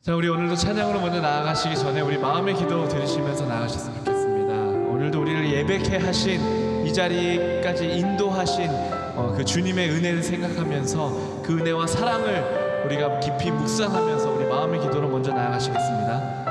자, 우리 오늘도 찬양으로 먼저 나아가시기 전에 우리 마음의 기도 드리시면서 나아가셨으면 좋겠습니다. 오늘도 우리를 예배케 하신, 이 자리까지 인도하신 그 주님의 은혜를 생각하면서 그 은혜와 사랑을 우리가 깊이 묵상하면서 우리 마음의 기도로 먼저 나아가시겠습니다.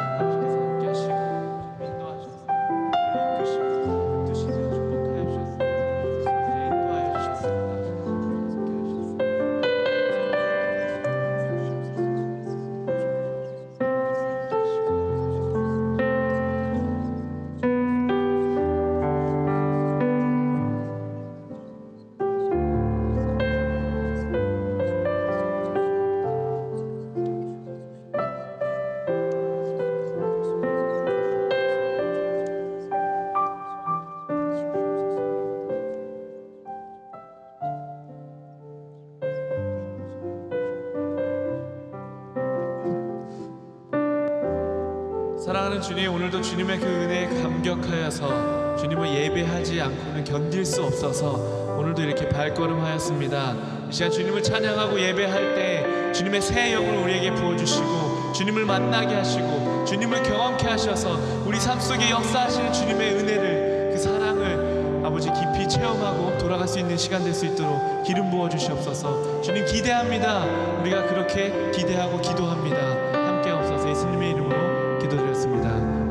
사랑하는 주님, 오늘도 주님의 그 은혜에 감격하여서 주님을 예배하지 않고는 견딜 수 없어서 오늘도 이렇게 발걸음하였습니다. 이 시간 주님을 찬양하고 예배할 때 주님의 새 영을 우리에게 부어주시고 주님을 만나게 하시고 주님을 경험케 하셔서 우리 삶 속에 역사하시는 주님의 은혜를, 그 사랑을 아버지 깊이 체험하고 돌아갈 수 있는 시간 될 수 있도록 기름 부어주시옵소서. 주님 기대합니다. 우리가 그렇게 기대하고 기도합니다. 함께 하옵소서. 예수님의 이름으로 기도드렸습니다.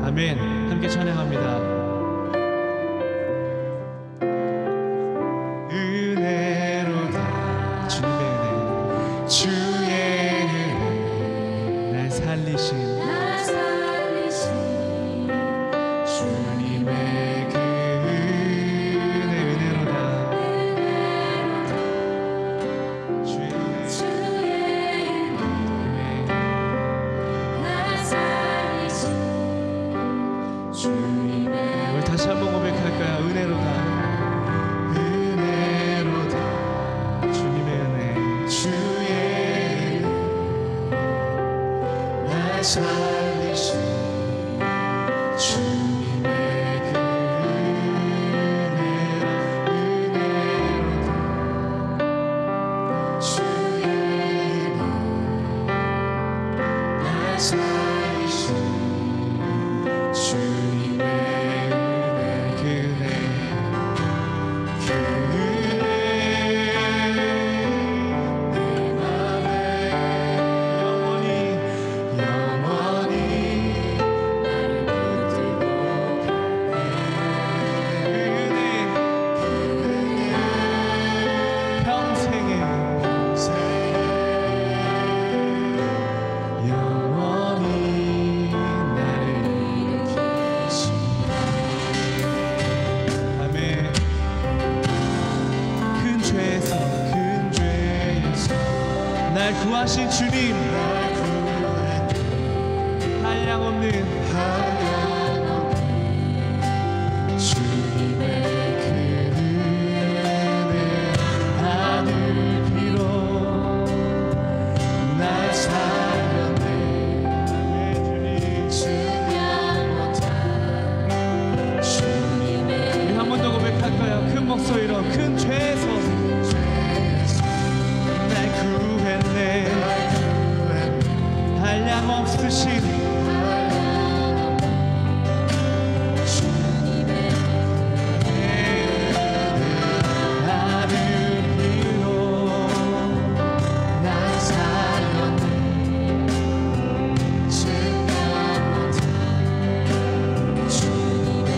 아멘. 함께 찬양합니다. 은혜로다 주님의 은혜, 주의 은혜, 날 살리신 주님의 그 은혜, 은혜로다 주의 은혜, 날 살리신 주님의, 우리 다시 한번 고백할까요? 은혜로다, 은혜로다 주님의 은혜, 주의 은혜, 날 살리신 주님의 그 은혜라, 은혜로다 주의 은혜, 날 살리신 주님의 은혜, 그 은혜, 그 은혜 내 맘에 영원히 영원히 나를 붙들고 가네. 그 은혜 평생에 평생에 영원히 날 구하신 주님, 한량없는 주님의 그 은혜, 하늘 비로 날 살렸네. 증명 못한 주님의, 우리 한 번 더 고백할까요? 큰 목소리로, 큰 죄에서 한량 없으신 주님의 나를 위로 날 살렸네. 증명 못한 주님의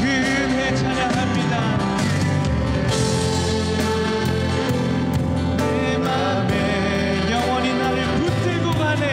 그 은혜 찬양합니다. 내 맘에 영원히 나를 붙들고 가네.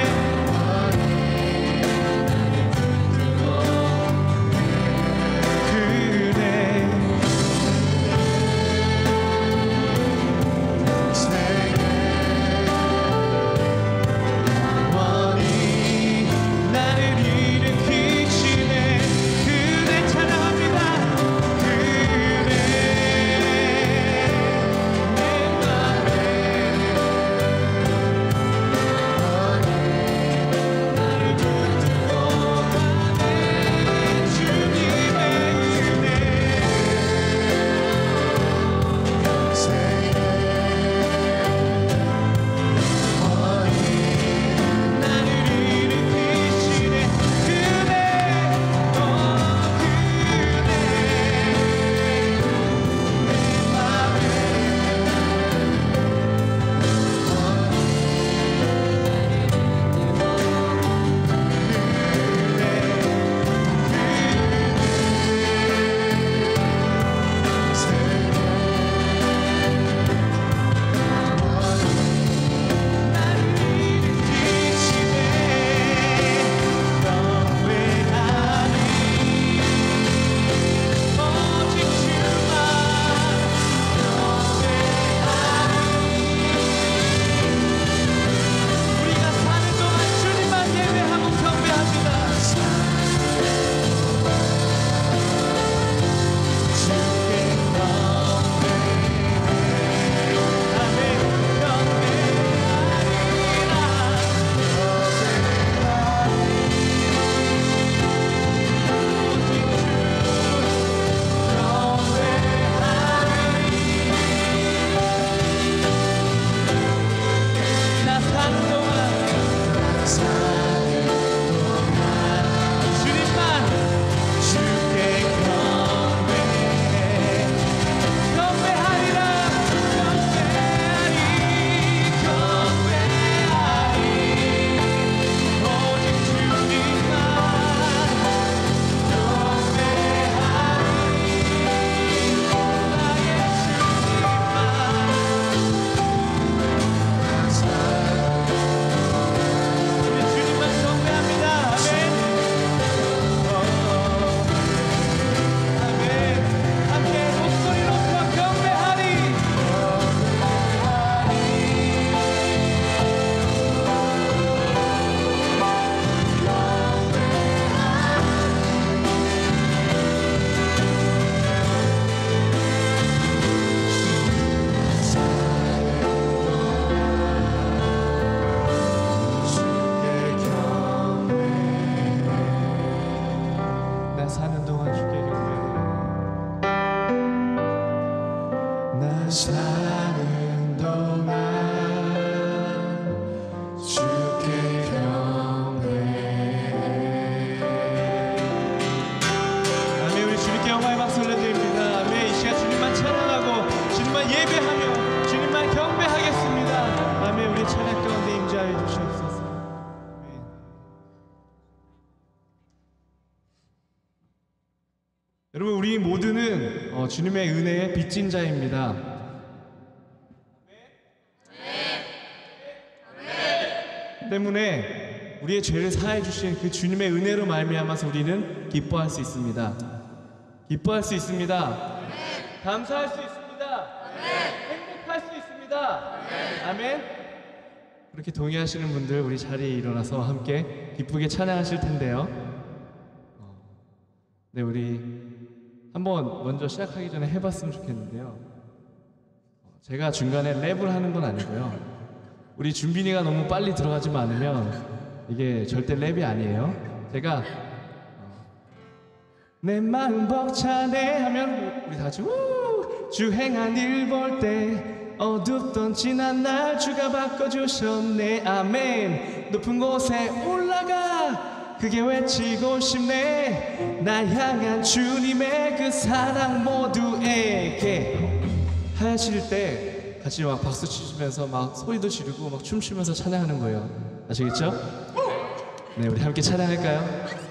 여러분, 우리 모두는 주님의 은혜에 빚진 자입니다. 때문에 우리의 죄를 사해 주신 그 주님의 은혜로 말미암아서 우리는 기뻐할 수 있습니다. 기뻐할 수 있습니다. 아멘. 감사할 수 있습니다. 아멘. 행복할 수 있습니다. 아멘. 아멘. 그렇게 동의하시는 분들 우리 자리에 일어나서 함께 기쁘게 찬양하실 텐데요. 네, 우리 한번 먼저 시작하기 전에 해봤으면 좋겠는데요. 제가 중간에 랩을 하는 건 아니고요. 우리 준빈이가 너무 빨리 들어가지 않으면 이게 절대 랩이 아니에요. 제가 내 마음 벅차네 하면 우리 다 같이 우! 주행한 일 볼 때 어둡던 지난 날 주가 바꿔주셨네. 아멘. 높은 곳에 올라가 그게 외치고 싶네. 날 향한 주님의 그 사랑 모두에게 하실 때 같이 막 박수 치시면서 막 소리도 지르고 막 춤추면서 찬양하는 거예요. 아시겠죠? 네, 우리 함께 찬양할까요?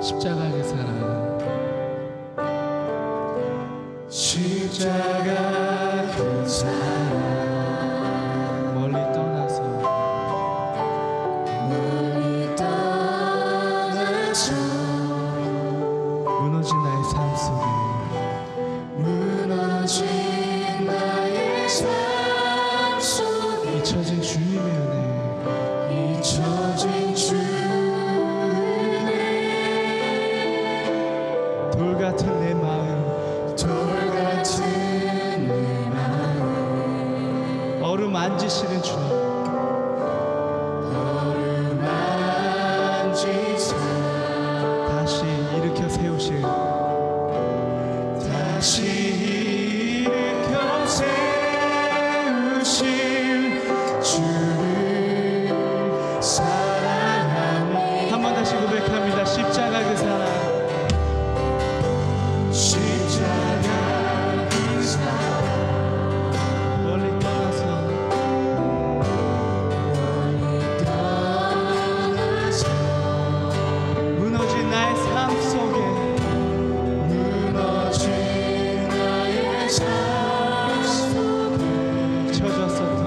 십자가의 사랑, 십자가 그 사랑, 멀리 떠나서 무너진 나의 삶 속에, 잊혀진 주님의 은혜, 잊혀진 주님의 은혜, 돌같은 내 마음, 돌같은 내 마음, 얼음 만지시는 주님, 얼음 만지사, 다시 일으켜 세우실, 다시 일으켜 세우실 주를 사랑합니다. 한 번 다시 고백합니다. 십자가 그 사랑, 십자가 그 사랑, 멀리 떠나서 무너진 나의 삶 속에, 무너진 나의 삶 속에 잊혀졌었던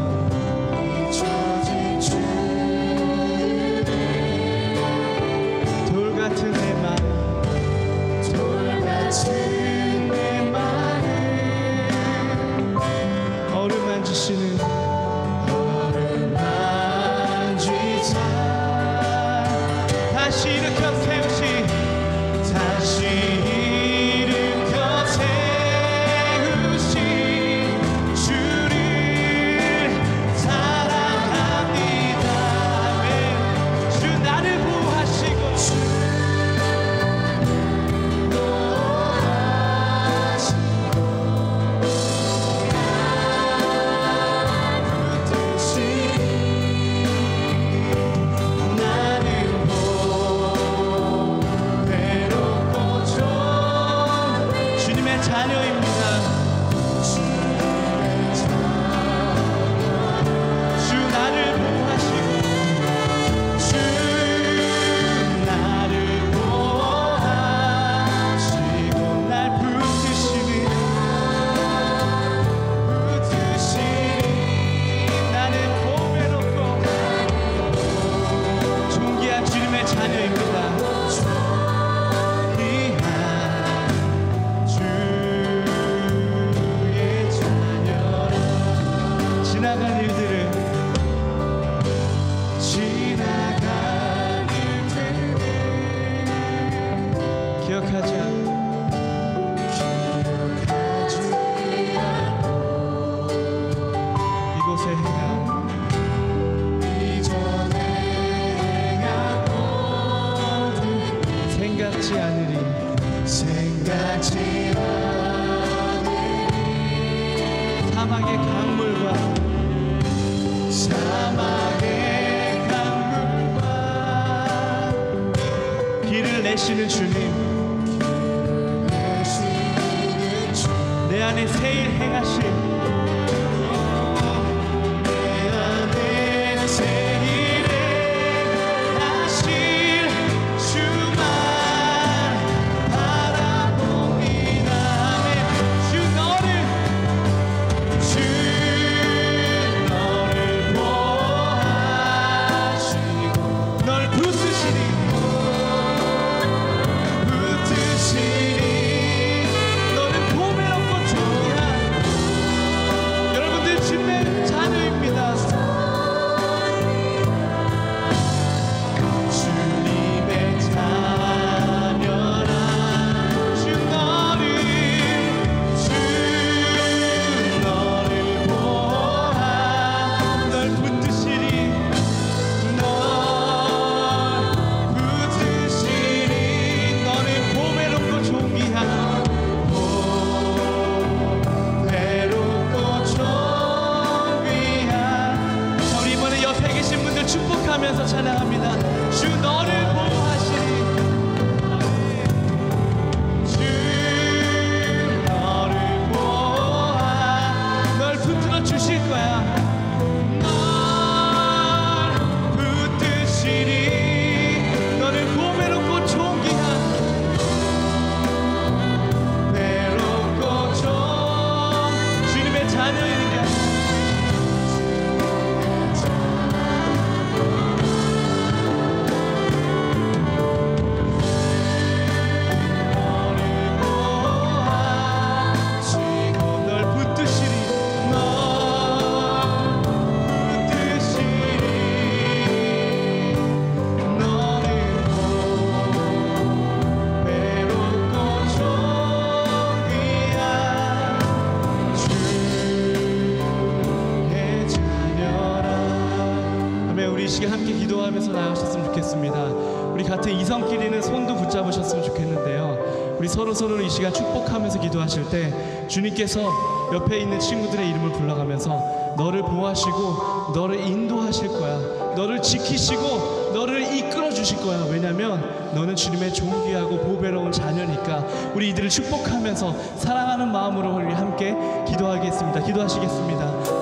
사막의 강물과 길을 내시는 주님, 내 안에 새 일 행하신, 너는 보배롭고 존귀한 우리 같은 이성끼리는 손도 붙잡으셨으면 좋겠는데요. 우리 서로서로를 이 시간 축복하면서 기도하실 때 주님께서 옆에 있는 친구들의 이름을 불러가면서 너를 보호하시고 너를 인도하실 거야. 너를 지키시고 너를 이끌어 주실 거야. 왜냐면 너는 주님의 존귀하고 보배로운 자녀니까. 우리 이들을 축복하면서 사랑하는 마음으로 우리 함께 기도하겠습니다. 기도하시겠습니다.